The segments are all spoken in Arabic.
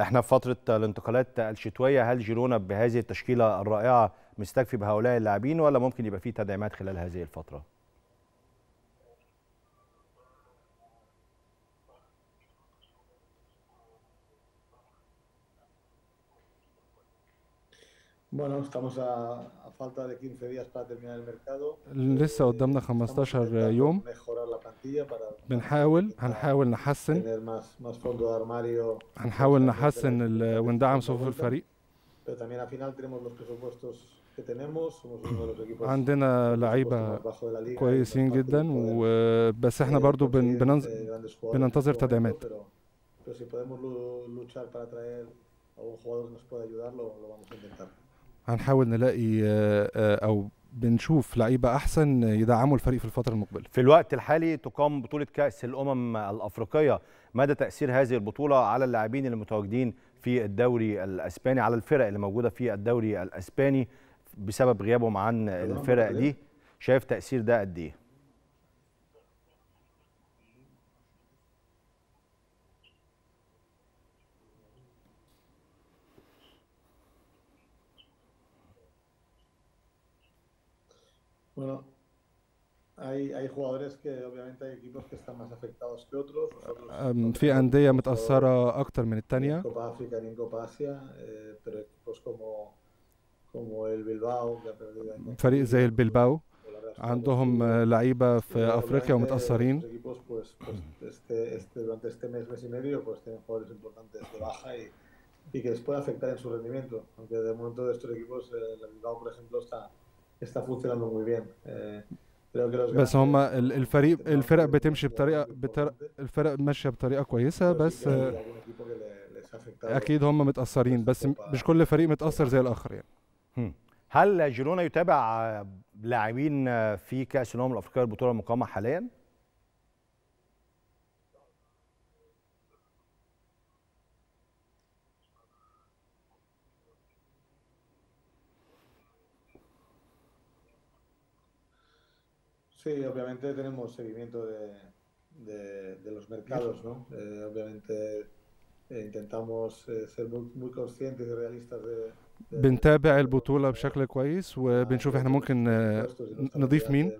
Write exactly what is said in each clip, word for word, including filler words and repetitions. احنا في فتره الانتقالات الشتويه، هل جيرونا بهذه التشكيله الرائعه مستكفي بهؤلاء اللاعبين ولا ممكن يبقى فيه تدعيمات خلال هذه الفتره؟ لسه قدامنا خمستاشر يوم، بنحاول هنحاول نحسن هنحاول نحسن وندعم صفوف الفريق. عندنا لعيبه كويسين جدا، بس احنا برضو بننتظر تدعيمات. هنحاول نلاقي او بنشوف لعيبه احسن يدعموا الفريق في الفتره المقبله. في الوقت الحالي تقام بطوله كاس الامم الافريقيه، مدى تاثير هذه البطوله على اللاعبين المتواجدين في الدوري الاسباني، على الفرق اللي موجوده في الدوري الاسباني بسبب غيابهم عن الفرق دي، شايف تاثير ده قد ايه؟ Bueno, hay hay jugadores que obviamente hay equipos que están más afectados que otros. في أندية متأثرة أكتر من التانية. Copa África y Copa Asia, pero equipos como como el Bilbao. فريق زي البيلباو عندهم لعيبة في أفريقيا ومتأثرين. Equipos pues este este durante este mes mes y medio pues tienen jugadores importantes de baja y y que les puede afectar en su rendimiento. Aunque de momento de estos equipos el Bilbao por ejemplo está بس هما الفريق الفرق بتمشي بطريقه الفرق ماشيه بطريقه كويسه، بس اكيد هما متاثرين، بس مش كل فريق متاثر زي الاخر يعني. هل جيرونا يتابع لاعبين في كاس الامم الافريقيه البطوله المقامه حاليا؟ Sí, obviamente tenemos seguimiento de, de, de los mercados, ¿no? Eh, obviamente eh, intentamos eh, ser muy, muy conscientes y realistas de. بنتابع البطولة بشكل كويس وبنشوف احنا ممكن نضيف مين. De,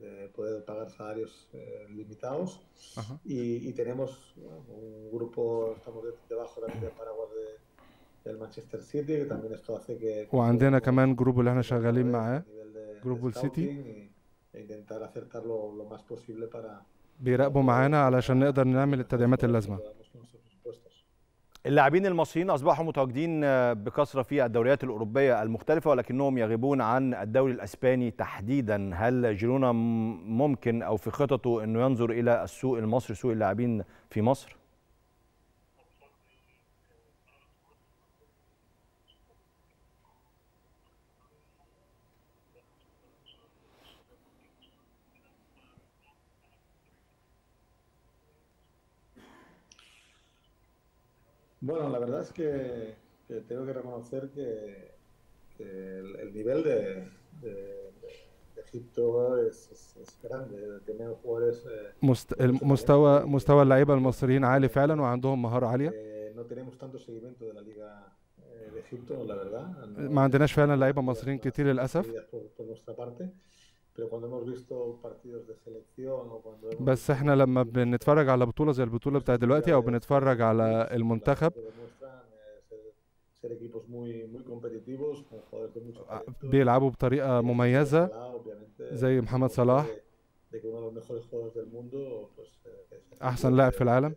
de poder pagar salarios eh, limitados y, y tenemos bueno, un grupo estamos debajo también de paraguas de, del Manchester City que también esto hace que. وعندنا كمان جروب اللي احنا شغالين معاه. جروب السيتي بيراقبوا معانا علشان نقدر نعمل التدعيمات اللازمه. اللاعبين المصريين اصبحوا متواجدين بكثره في الدوريات الاوروبيه المختلفه ولكنهم يغيبون عن الدوري الاسباني تحديدا، هل جيرونا ممكن او في خططه انه ينظر الى السوق المصري، سوق اللاعبين في مصر؟ Bueno, la verdad es que, que tengo que reconocer que, que el, el nivel de, de, de Egipto es, es, es grande. Tienen jugadores. مست... المستوى مستوى اللعيبة المصريين عالي فعلا وعندهم مهارة عالية. No tenemos tanto seguimiento de la liga de Egipto, la verdad. ما عندناش فعلا لعيبة مصريين كتير للأسف. بس احنا لما بنتفرج على بطولة زي البطولة بتاعت دلوقتي او بنتفرج على المنتخب بيلعبوا بطريقة مميزة زي محمد صلاح احسن لاعب في العالم.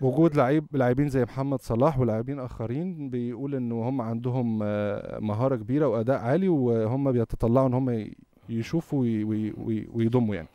وجود لعيب لاعبين زي محمد صلاح ولاعبين اخرين بيقول ان هم عندهم مهاره كبيره واداء عالي، وهم بيتطلعوا ان هم يشوفوا ويضموا يعني.